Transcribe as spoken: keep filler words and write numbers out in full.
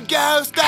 podcast.